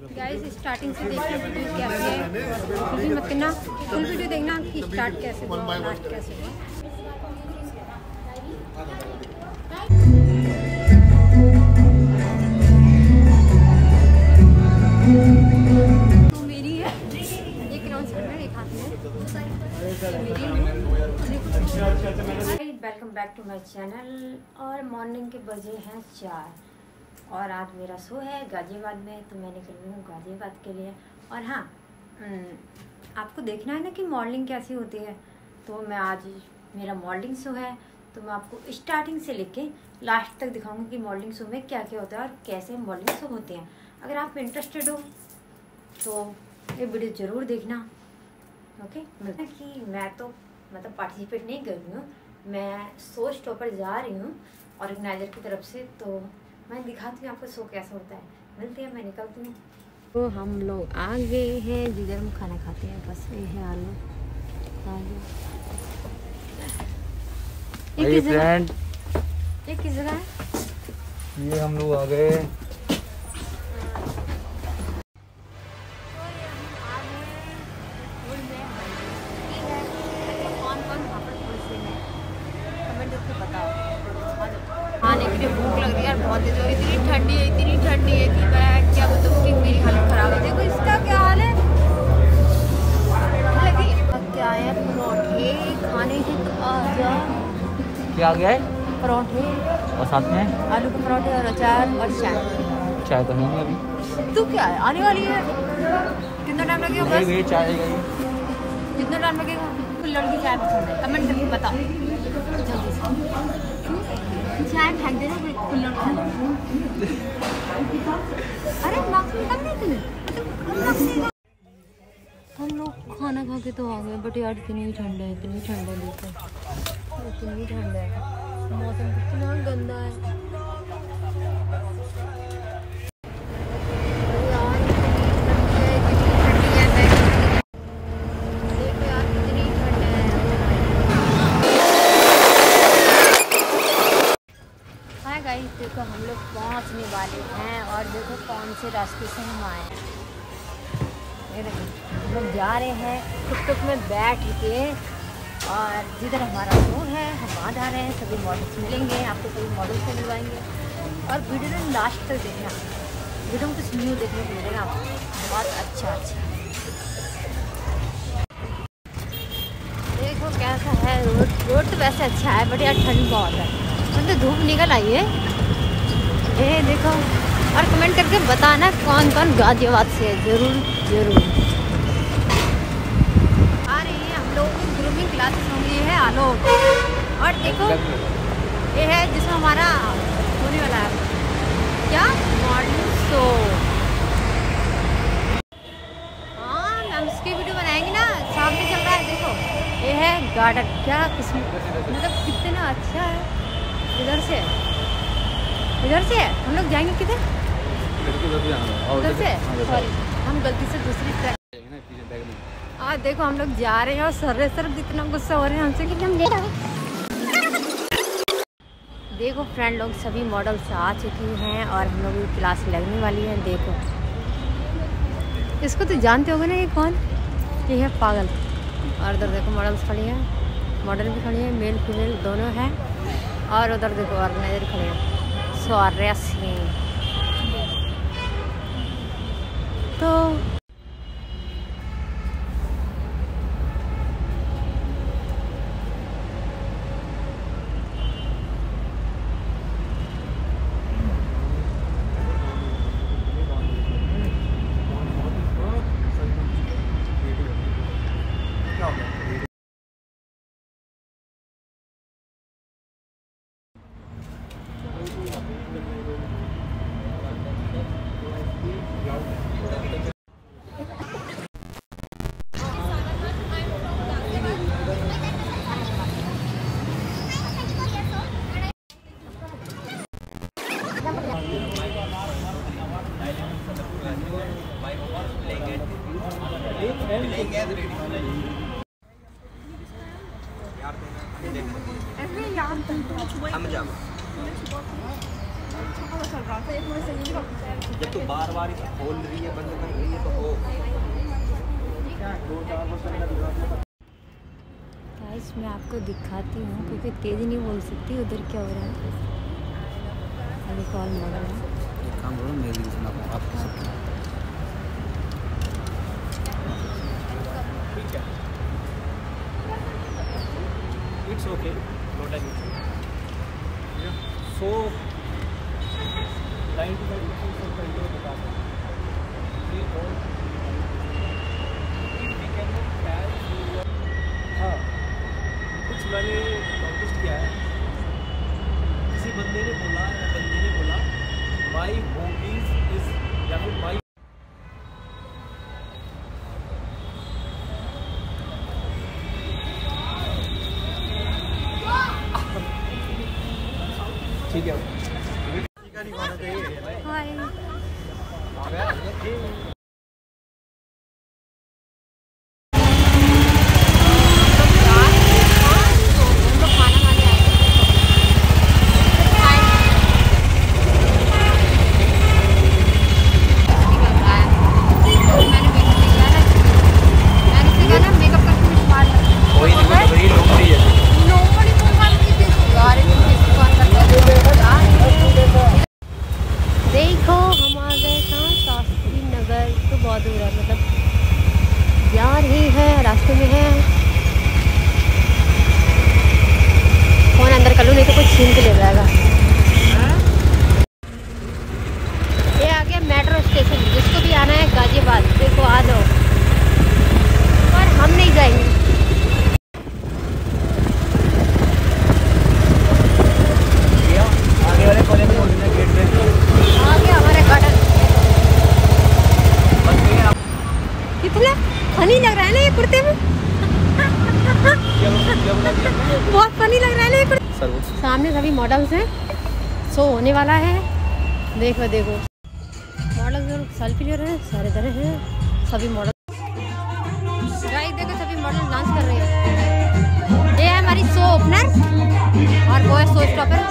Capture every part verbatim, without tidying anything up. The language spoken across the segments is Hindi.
गाइस स्टार्टिंग से देखिए वीडियो क्या है, मत करना फुल वीडियो देखना कि स्टार्ट कैसे हुआ लास्ट कैसे हुआ। Welcome back to my channel. और मॉर्निंग के बजे हैं चार और आज मेरा शो है गाजियाबाद में, तो मैंने कर ली हूँ गाजियाबाद के लिए। और हाँ, आपको देखना है ना कि मॉर्निंग कैसी होती है, तो मैं आज मेरा मॉर्निंग शो है तो मैं आपको स्टार्टिंग से लेके लास्ट तक दिखाऊंगी कि मॉर्निंग शो में क्या क्या होता है और कैसे मॉर्निंग शो होते हैं। अगर आप इंटरेस्टेड हो तो ये वीडियो ज़रूर देखना। Okay okay? कि मैं तो मतलब पार्टिसिपेट नहीं कर रही हूँ, मैं शो स्टॉपर जा रही हूँ ऑर्गेनाइजर की तरफ से, तो मैं दिखाती हूँ आपको शो कैसा होता है। मिलती है, मैं निकलती हूँ। तो हम लोग आ गए हैं जिधर हम खाना खाते हैं, बस ये है आलू आलू एक फ्रेंड ये किस जगह है, ये हम लोग आ गए। खाने के लिए भूख लग रही है, बहुत तेज हो रही, इतनी ठंडी है इतनी ठंडी है कि मैं क्या बोलूं कि मेरी हालत खराब है। देखो इसका क्या हाल है, क्या है परोठे खाने की आजा, क्या गया है परोठे और साथ में आलू के परोठे और अचार और चाय। चाय तो नहीं है अभी, तो क्या है आने वाली है, कितना टाइम लगेगा, बस ये चाय गई कितना टाइम लगेगा। लड़की चाय पसंद है कमेंट करके बताओ, चाय फेंक देना कुल्लड़ खाना। अरे मास्क निकालने के लिए मतलब हम लोग खाना खा के तो आ गए, बट यार इतनी ठंड है इतनी ठंड है देखो इतनी ठंड है, मौसम कितना गंदा है। देखो हम लोग पहुंचने वाले हैं और देखो कौन से रास्ते से हम आए हैं। हम लोग जा रहे हैं टुक टुक में बैठ के, और जिधर हमारा शोर है हम वहाँ जा रहे हैं। सभी मॉडल्स मिलेंगे आपको, सभी मॉडल्स से मिलवाएंगे और वीडियो में लास्ट तक देखना, वीडियो में कुछ न्यू देखने को मिलेगा बहुत अच्छा अच्छा देखो कैसा है रोड, रोड तो वैसे अच्छा है बट यार ठंड बहुत है, मतलब धूप निकल आई है ये देखो। और कमेंट करके बताना कौन कौन गाजियाबाद से है, ज़रूर ज़रूर। आ रही है हम लोगों की ग्रूमिंग क्लासेस होंगी, ये है आलोक और देखो ये है जिसमें हमारा होने वाला है क्या मॉडलिंग शो। हाँ मैम उसकी वीडियो बनाएंगे ना, सामने चल रहा है देखो ये है गार्डन, क्या किस्म मतलब कितना अच्छा है। इधर से इधर से हम लोग जाएंगे किधर, उधर से, सॉरी हम गलती से दूसरी तरफ। आज देखो हम लोग जा रहे हैं और सर्रे सर्फ इतना गुस्सा हो रहे हैं हमसे कि हम लेट आ गए। देखो फ्रेंड लोग सभी मॉडल्स आ चुकी हैं और हम लोग की क्लास लगने वाली है। देखो इसको तो जानते होगे ना, ये कौन, ये है पागल। और उधर देखो मॉडल्स खड़ी हैं, मॉडल भी खड़ी है, मेल फीमेल दोनों हैं। और उधर देखो ऑर्गेनाइजर खड़े हैं। तो हम जाओ, जब तू बार बार इसे खोल रही है, बंद कर रही है, तो वो दो चार बस। गाइस मैं आपको दिखाती हूँ क्योंकि तेज़ नहीं बोल सकती। उधर क्या हो रहा है, अभी कॉल मॉडल है। एक काम करो, मेरी सुना आपको सब ठीक है, it's okay, not any so ninety five percent control होता है। ये और वी कैन कैच। हाँ, कुछ मैंने नोटिस किया है, किसी बंदे ने बोला या बंदी ने बोला माई हॉबीज इज या फिर माई। ठीक है, हाय। बहुत फनी लग रहा है ना। सामने सभी मॉडल्स हैं, सो होने वाला है। देखो देखो मॉडल सेल्फी ले रहे हैं, सारे तरह हैं सभी मॉडल। गाइस देखो सभी मॉडल डांस कर रहे हैं। ये है हमारी शो ओपनर और वो है शो स्टॉपर।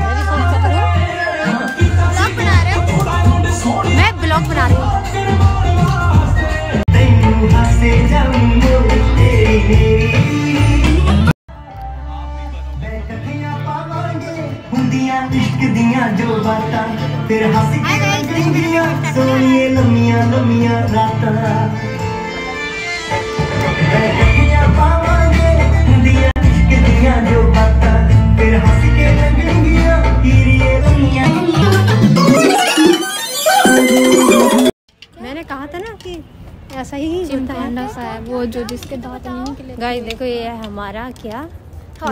मैं भी शो स्टॉपर हूँ, बना रहे, मैं ब्लॉग बना रही हूँ। मैंने कहा था ना कि ऐसा ही होता है वो जो जिसके दांत नहीं निकले। गाइस देखो ये है हमारा क्या,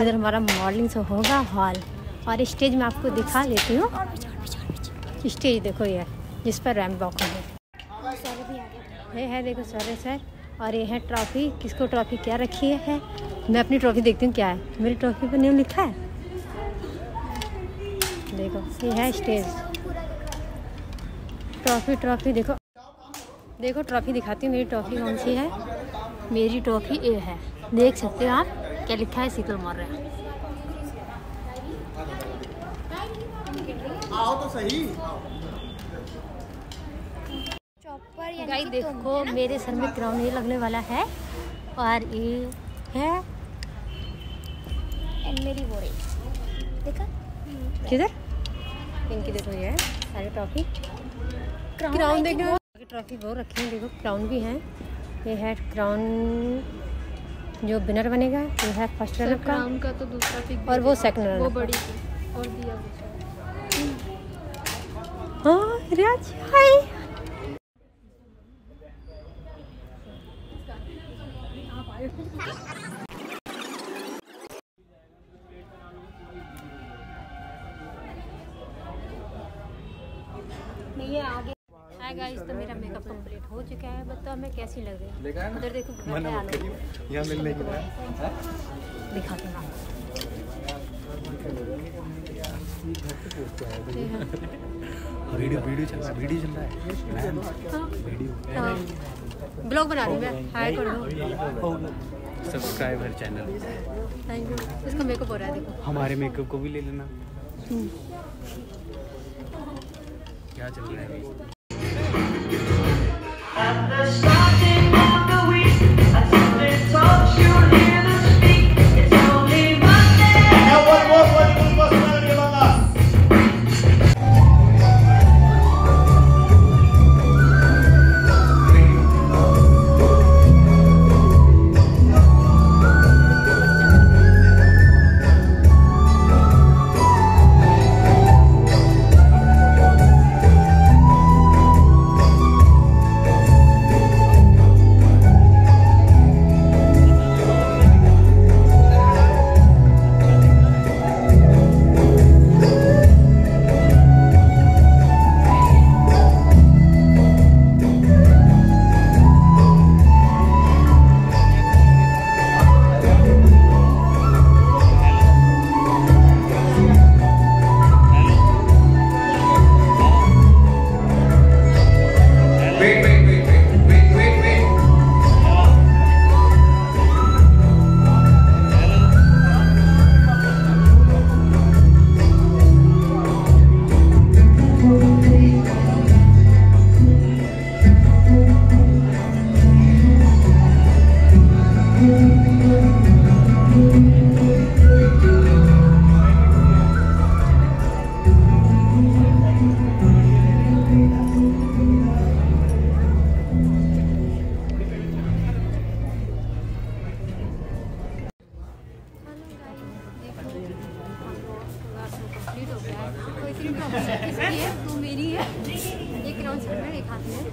इधर हमारा मॉडलिंग से होगा हॉल। और स्टेज में आपको दिखा लेती हूँ। स्टेज देखो ये जिस पर रैंप वॉक होंगे। ये है देखो सारे सर, और ये है ट्रॉफी। किसको ट्रॉफी क्या रखी है? मैं अपनी ट्रॉफी देखती हूँ क्या है। मेरी ट्रॉफी पर नेम लिखा है, देखो ये है स्टेज। ट्रॉफी ट्रॉफी देखो देखो ट्रॉफी दिखाती हूँ। मेरी ट्रॉफी कौन सी है? मेरी ट्रॉफी ये है, देख सकते हो आप क्या लिखा है, शीतल मौर्या। आओ तो सही। गाइस देखो मेरे सर में क्राउन ये लगने वाला है, और ये है एंड मेरी बोरी देखा किधर। इनकी देखो ये है सारे ट्रॉफी क्राउन, देखो ट्रॉफी वो रखी है। देखो क्राउन भी है, ये है क्राउन जो विनर बनेगा। ये है फर्स्ट रनर का, का तो दूसरा पिक, और वो सेकंड रनर वो बड़ी और दिया। हाँ रियाज हाय। नहीं आगे गाइस, तो मेरा मेकअप कंप्लीट हो चुका है। बताओ मैं कैसी लग रही है। उधर देखो यहाँ मिलने के लिए दिखाती हूँ। वीडियो वीडियो चल रहा है, वीडियो चल रहा है, ब्लॉग बना रही हूँ मैं। हाय कर दो सब्सक्राइबर चैनल, थैंक यू। इसका मेकअप हो रहा है, देखो हमारे मेकअप को भी ले लेना। क्या चल रहा है तो मेरी है एक राउंड में एक हाथ में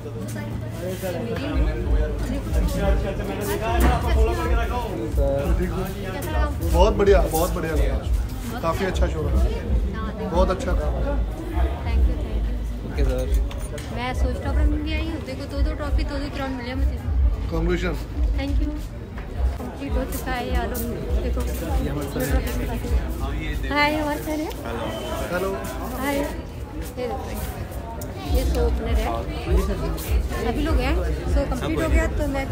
बहुत बढ़िया बहुत बढ़िया लगा, काफ़ी अच्छा शो रहा, बहुत अच्छा था। Thank you thank you sir. मैं सोचता हूँ मैं भी आई हूँ, देखो दो दो ट्रॉफी दो दो राउंड मिले मुझे। कॉन्ग्रेचुलेशन। Thank you. कंप्लीट हो चुका है यार, देखो हाय हमारे सर है। Hello hi. ये ये सो ओपनर है, सभी लोग हैं। सो कंप्लीट हो गया तो मैं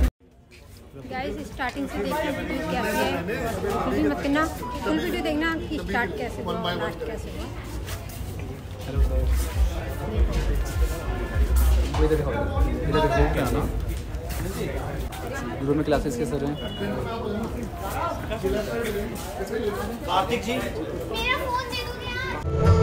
गाइस स्टार्टिंग से देखना वीडियो कैसे है, मुझे मत करना फुल वीडियो देखना कि स्टार्ट कैसे हुआ लास्ट कैसे हुआ। हेलो सर, इधर देखो इधर देखो क्या ना ग्रुप में क्लासेस के सर हैं कार्तिक जी। मेरा फोन दे दो यार।